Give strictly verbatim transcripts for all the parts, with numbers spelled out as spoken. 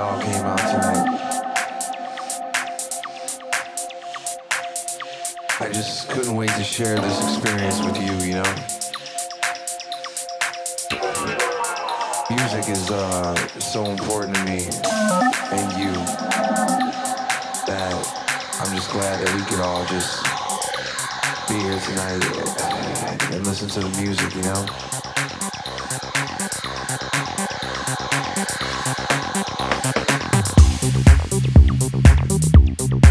y'all came out tonight. I just couldn't wait to share this experience with you, you know? Music is uh, so important to me and you that I'm just glad that we could all just be here tonight and listen to the music, you know?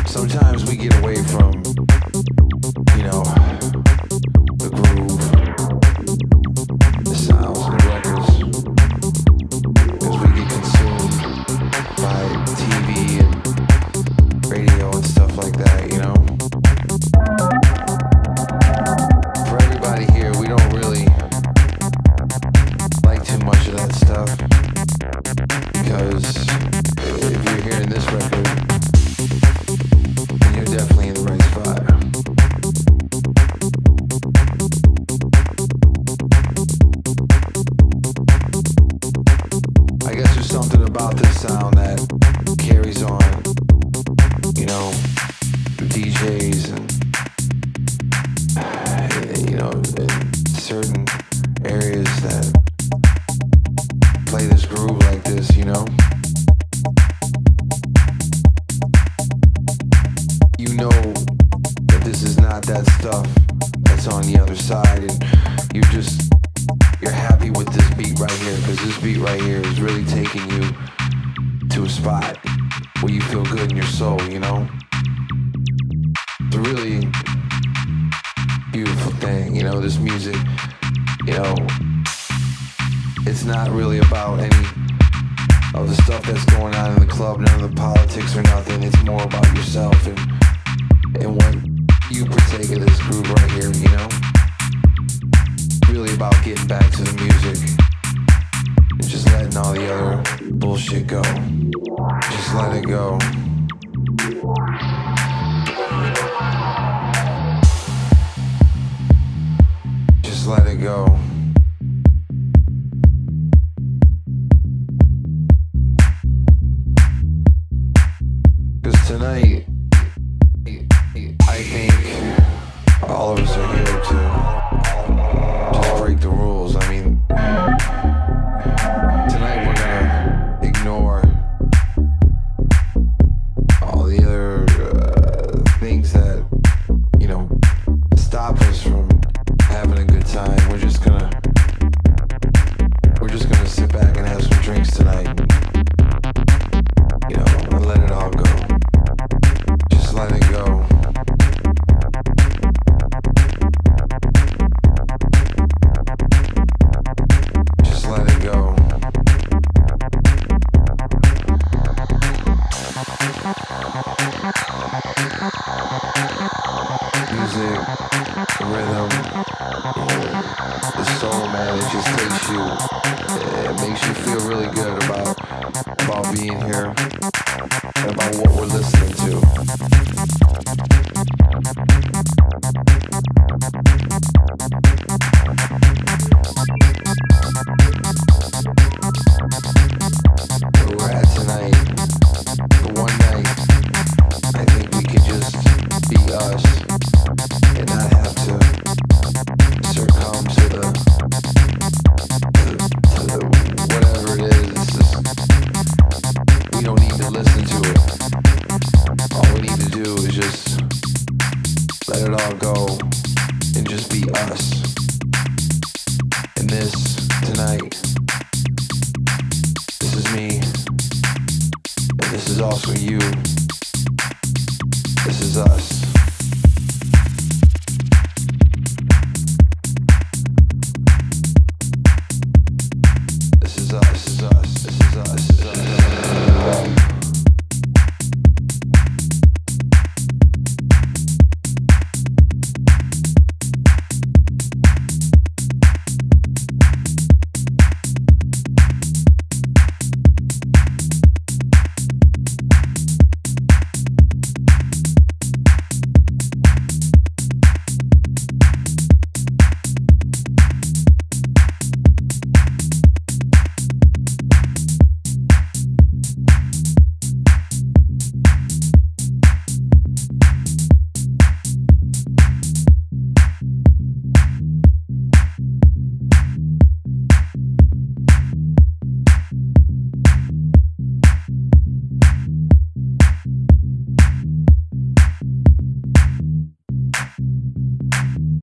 Sometimes we get away from, you know, the groove, the sounds and records, because we get consumed by T V and radio and stuff like that, you know? For everybody here, we don't really like too much of that stuff, because if you're hearing this record, about this sound that carries on, you know, D Js and, you know, certain areas that play this groove like this, you know? You know that this is not that stuff that's on the other side, and you just... you're happy with this beat right here, because this beat right here is really taking you to a spot where you feel good in your soul, you know? It's a really beautiful thing, you know, this music, you know, it's not really about any of the stuff that's going on in the club, none of the politics or nothing. It's more about yourself and, and what you partake of this groove right here, you know? Really about getting back to the music and just letting all the other bullshit go. Just let it go. Just let it go. Because tonight, I think all of us are here to break the rules. I mean, tonight we're gonna ignore all the other uh, things that, you know, stop us from having a good time. We're just gonna, we're just gonna sit back and have some drinks tonight, you know, and let it all go. Just let it go. Music, the rhythm, the soul, man, it just takes you, it makes you feel really good about, about being here and about what we're listening to.